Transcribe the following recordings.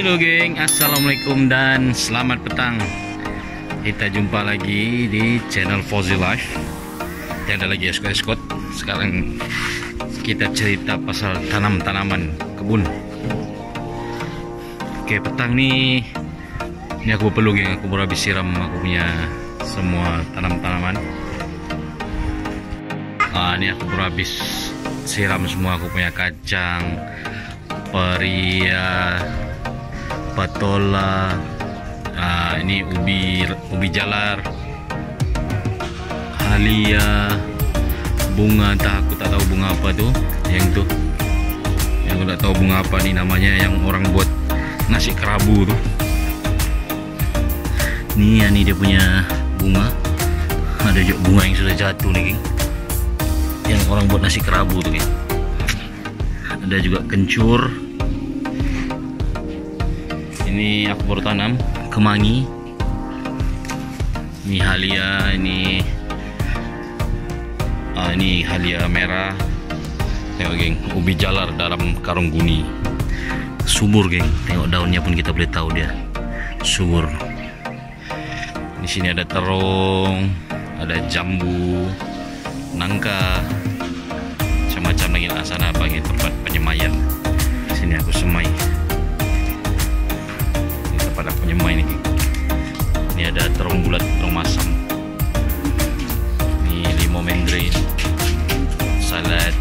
Halo geng, assalamualaikum dan selamat petang. Kita jumpa lagi di channel FawziLife. Tidak ada lagi eskot-eskot. Sekarang kita cerita pasal tanam-tanaman kebun. Oke, petang nih. Ini aku perlu geng, aku baru habis siram aku punya semua tanam-tanaman. Ini aku baru habis siram semua aku punya kacang, peria, patola, ini ubi jalar, halia, bunga aku tak tahu bunga apa tuh, yang aku tak tahu bunga apa nih namanya, yang orang buat nasi kerabu tuh. Nih ya, nih dia punya bunga. Ada juga bunga yang sudah jatuh nih, geng. Yang orang buat nasi kerabu tuh, geng. Ada juga kencur. Ini aku baru tanam kemangi. Ini halia, ini halia merah. Tengok geng, ubi jalar dalam karung guni. Subur geng, tengok daunnya pun kita boleh tahu dia subur. Di sini ada terong, ada jambu, nangka, macam lagi asana bagi tempat penyemaian. Di sini aku semai. Ini tempat aku penyemai nih. Ini ada terong bulat, terong masam. Ini limau mandarin. Salad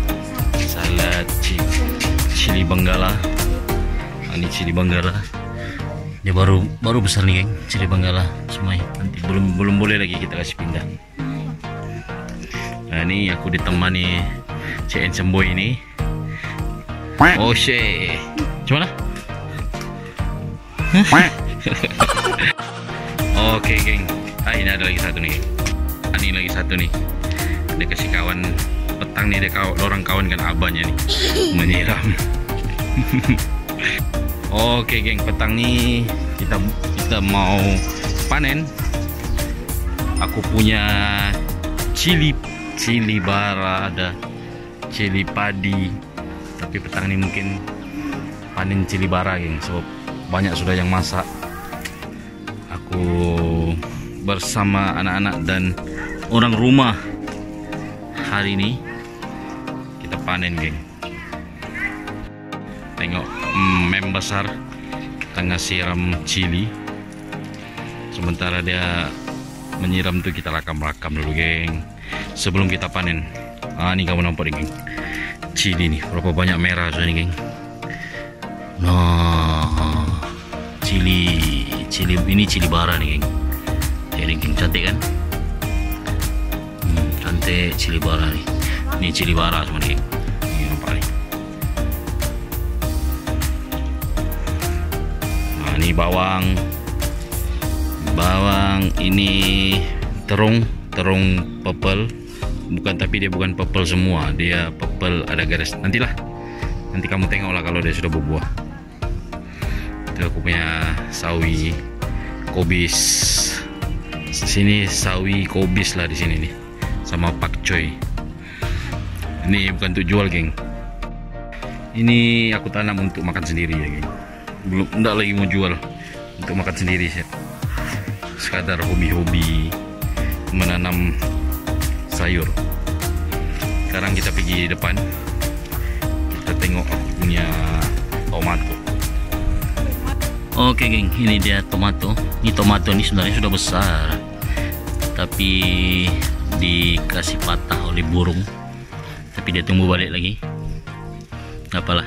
cili benggala. Ini cili benggala. Dia baru besar nih, geng. Cili benggala semai. Nanti belum boleh lagi kita kasih pindah. Nah, ini aku ditemani Cik Encemboy ini. Oh shit, gimana? Oke geng, ini ada lagi satu nih. Ini lagi satu nih. Dia kasih kawan petang nih, dia orang kawan kan abahnya nih menyiram. Oke geng, petang nih kita mau panen. Aku punya cili bara, ada cili padi, tapi petang ini mungkin panen cili bara geng, sebab banyak sudah yang masak. Aku bersama anak-anak dan orang rumah hari ini kita panen geng. Tengok mem besar tengah siram cili, sementara dia menyiram tuh kita rakam-rakam dulu geng sebelum kita panen. Ini kamu nampak nih geng, cili nih berapa banyak merah soalnya geng. Nah, cili ini cili bara nih geng. Jadi geng cantik kan? Cantik cili bara nih. Ini cili bara semua nih geng. Ini nampak nih. Nah, ini bawang, ini terong purple. Tapi dia bukan purple semua, dia purple ada garis. Nanti kamu tengoklah kalau dia sudah berbuah. Itu aku punya sawi kobis. Sini sawi kobis lah di sini nih, sama pakcoy. Ini bukan untuk jual geng. Ini aku tanam untuk makan sendiri ya geng. Belum, enggak lagi mau jual, untuk makan sendiri sih. Sekadar hobi-hobi menanam sayur. Sekarang kita pergi di depan, kita tengok aku punya tomato. Oke geng, ini dia tomato. Ini tomato ini sebenarnya sudah besar, tapi dikasih patah oleh burung, tapi dia tumbuh balik lagi. Apalah,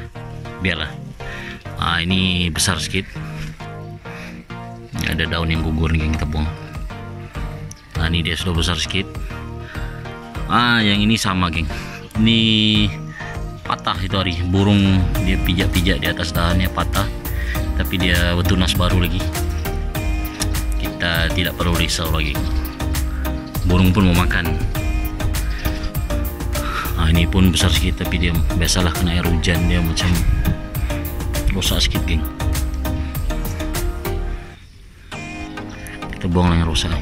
biarlah. Ini besar sedikit. Ini ada daun yang gugur nih geng, tepung. Ini dia sudah besar sedikit. Yang ini sama geng. Ini patah itu hari, burung dia pijak-pijak di atas dahannya, patah. Tapi dia bertunas baru lagi. Kita tidak perlu risau lagi. Burung pun mau makan. Ini pun besar sedikit, tapi dia biasalah kena air hujan, dia macam rusak sedikit geng. Kita buang yang rusak.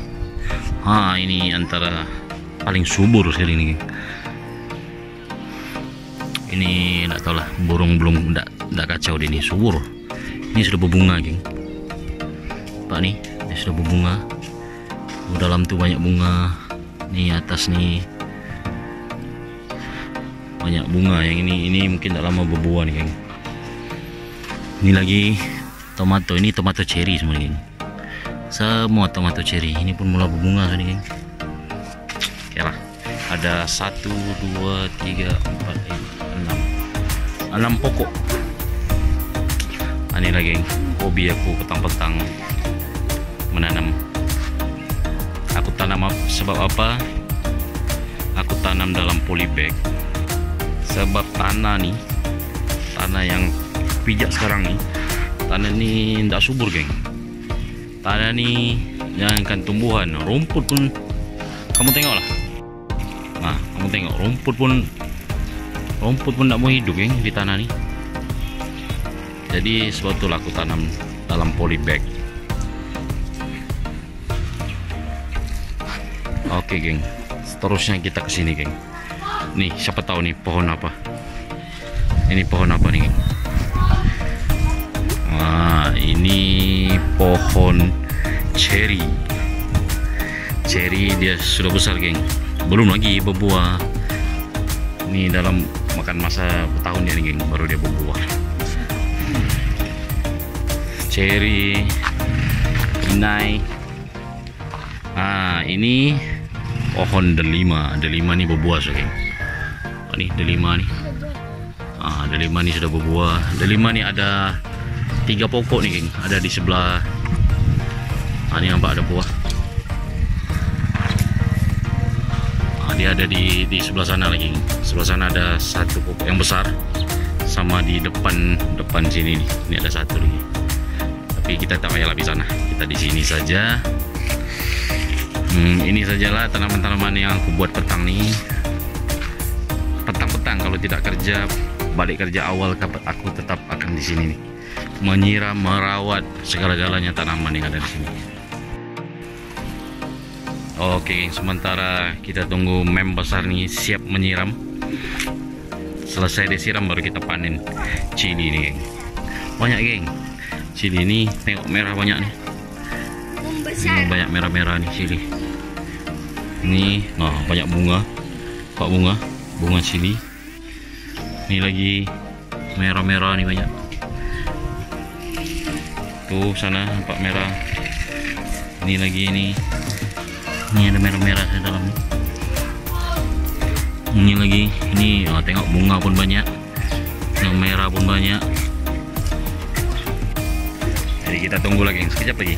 Ini antara paling subur sekali ini. Ini enggak tahu lah, burung belum enggak kacau di ini subur. Ini sudah berbunga, geng. Pak nih, ini sudah berbunga. Oh, dalam tuh banyak bunga. Nih atas nih banyak bunga. Yang ini mungkin tidak lama berbuah nih, geng. Ini lagi tomato. Ini tomato cherry semua, geng. Semua tomato cherry. Ini pun mulai berbunga sudah, geng. Oke lah. Ada 1, 2, 3, 4, 5, 6 pokok. Ini lagi hobi aku petang-petang menanam. Aku tanam sebab apa? Aku tanam dalam polybag. Sebab tanah nih, tanah yang pijak sekarang nih, tanah nih tidak subur, geng. Tanah nih jangankan tumbuhan, rumput pun kamu tengok lah. Nah, kamu tengok rumput pun tidak mau hidup, geng, di tanah nih. Jadi sebab itulah aku tanam dalam polybag. Oke, geng, seterusnya kita ke sini, geng. Nih, siapa tahu nih pohon apa? Ini pohon apa nih, geng? Nah, ini pohon cherry. Cherry dia sudah besar, geng. Belum lagi berbuah. Ini dalam makan masa tahun ya nih, geng, baru dia berbuah. Cherry, inai. Nah, ini pohon delima. Delima nih berbuah, so, geng. Oh, nih delima nih. Ah, delima nih sudah berbuah. Delima nih ada 3 pokok nih, geng. Ada di sebelah. Ah, ini nampak ada buah. Dia ada di sebelah sana lagi. Sebelah sana ada 1 pokok yang besar, sama di depan sini nih. Ini ada 1 lagi. Tapi kita tak payah lah di sana. Kita di sini saja. Ini sajalah tanaman-tanaman yang aku buat petang nih. Petang-petang kalau tidak kerja, balik kerja awal, aku tetap akan di sini nih. Menyiram, merawat segala-galanya tanaman yang ada di sini. Oke, sementara kita tunggu mem besar nih siap menyiram. Selesai disiram baru kita panen cili nih, geng. Banyak, geng. Cili ini tengok merah banyak nih. Ini banyak merah-merah nih cili. Ini, nah banyak bunga. 4 bunga, bunga cili. Ini lagi merah-merah nih banyak. Tuh sana 4 merah. Ini lagi ini. Ini ada merah-merah di dalamnya. Ini lagi, ini oh, tengok bunga pun banyak, yang merah pun banyak. Jadi kita tunggu lagi sekejap lagi.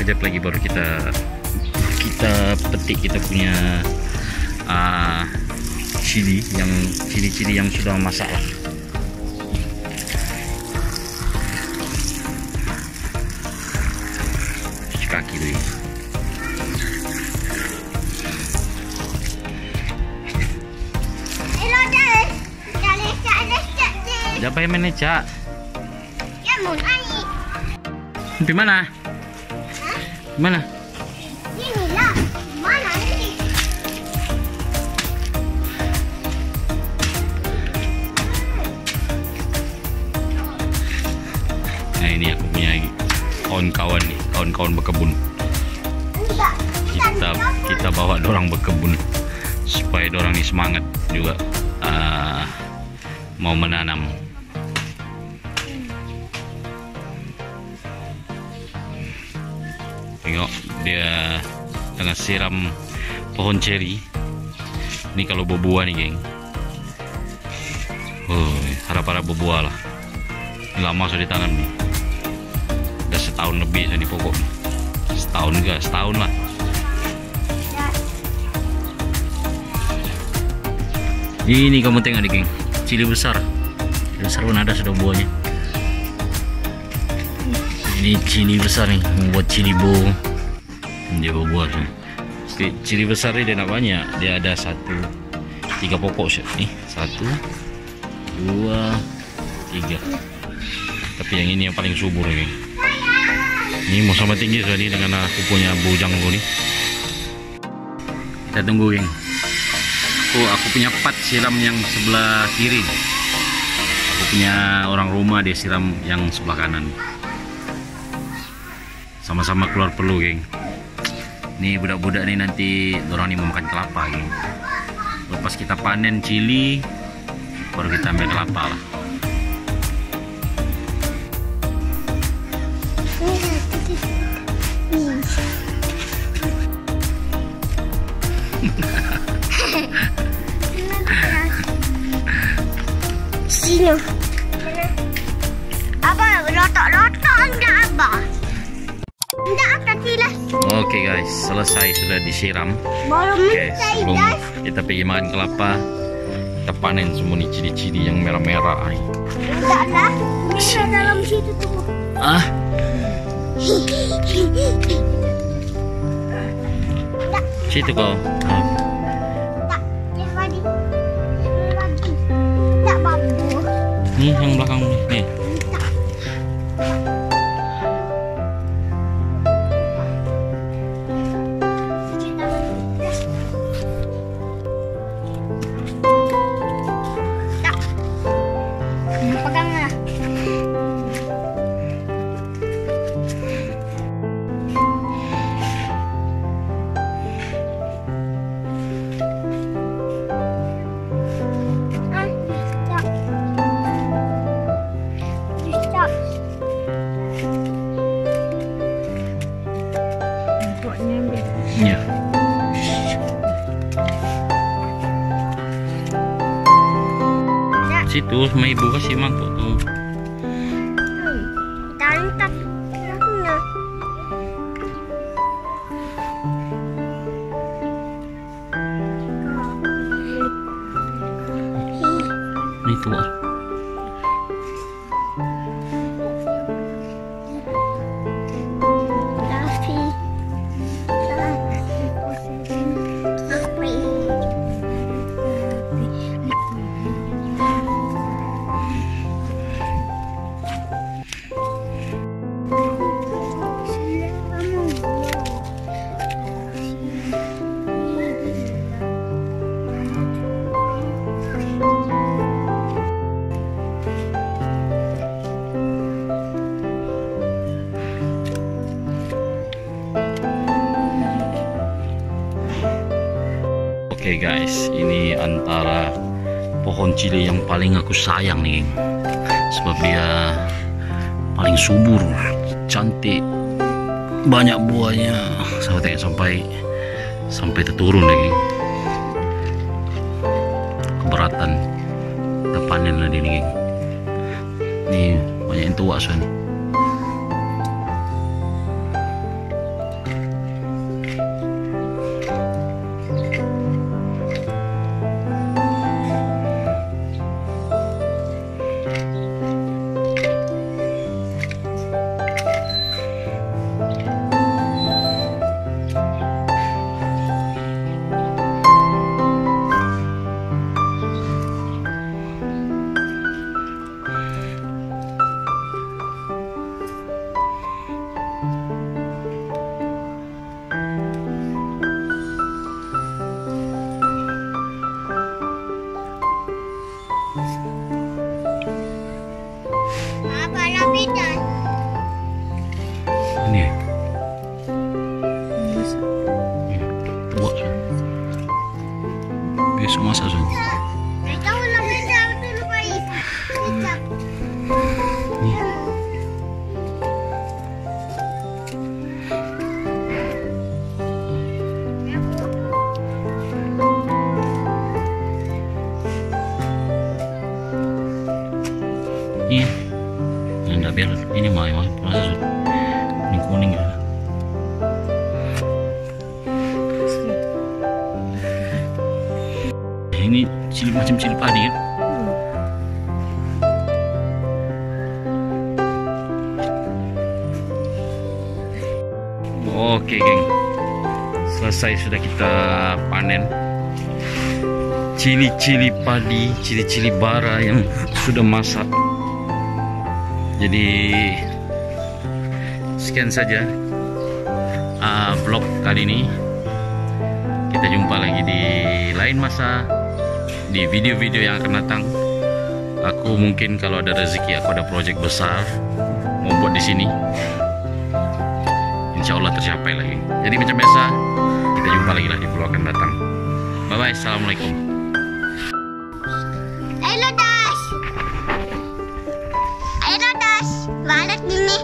Sekejap lagi baru kita petik kita punya cili yang sudah masak lah. Kaki dulu. Hello, Dale. Dale, cak, cak, cak. Siapa yang mana, cak? Kamu, Ani. Di mana? Hah? Di mana? Ini lah. Mana ini? Nah, ini aku punya kawan-kawan nih. Kawan-kawan berkebun, kita bawa dorang berkebun supaya dorang nih semangat juga mau menanam. Tengok dia tengah siram pohon ceri. Ini kalau berbuah nih, geng. Harap-harap berbuah lah. Lama sudah ditanam nih. Setahun lebih saya di pokok. Setahun lah. Ini kamu tengok nih, geng. Cili besar. Besar pun ada sudah buahnya. Ini cili besar nih, membuat cili bo. Dia berbuah sih. Cili besar ini dia nak banyak. Dia ada 3 pokok sih. Nih, 1, 2, 3. Tapi yang ini yang paling subur, geng. Ini mau sama tinggi sudah nih dengan aku punya bujang gue nih. Kita tunggu, geng. Aku punya pat siram yang sebelah kiri. Aku punya orang rumah, dia siram yang sebelah kanan. Sama-sama keluar perlu, geng. Nih budak-budak nih nanti dorong nih mau makan kelapa, geng. Lepas kita panen cili, baru kita ambil kelapa lah. Sini. Abang lotok-lotok enggak abang? Enggak akan tilas. Oke guys, selesai sudah disiram. Guys, sebelum kita pergi makan kelapa, kita panen semua nih cili-cili yang merah-merah. Enggak lah, merah dalam situ tuh. Ah. Situ kau. Nih yang belakang nih. Situ sama ibu kasih mangkuk tuh. Tangkap. Ini tua. Oke guys, ini antara pohon cili yang paling aku sayang nih, sebab dia paling subur, cantik, banyak buahnya. Sampai terturun lagi. Keberatan, kita panen lagi nih. Nih banyak yang tua son. Semua saja. Ini enggak biar ini main proses kuning ya. Ini cili macam cili padi ya. Oke geng, selesai sudah kita panen cili-cili padi, cili-cili bara yang sudah masak. Jadi sekian saja vlog kali ini. Kita jumpa lagi di lain masa, di video-video yang akan datang. Aku mungkin kalau ada rezeki, aku ada proyek besar mau buat di sini. Insya Allah tercapai lagi. Jadi macam biasa, kita jumpa lagi lah di vlog akan datang. Bye bye, assalamualaikum. Halo Das, halo Das, balik ini.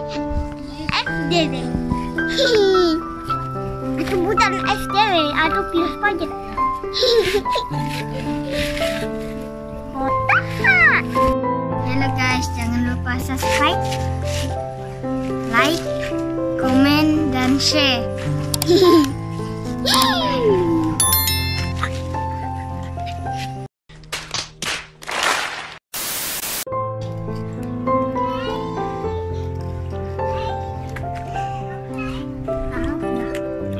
FDW, hihi, kesebutan FDW atau virus pajak. Halo guys, jangan lupa subscribe, like, komen, dan share.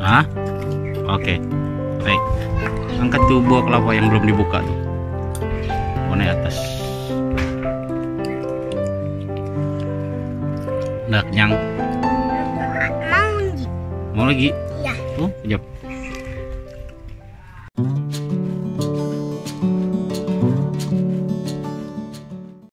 Hah? Oke, baik. Angkat tuh buah kelapa yang belum dibuka tuh. Naik atas. Udah kenyang. Mau lagi? Iya. Oh, kejap.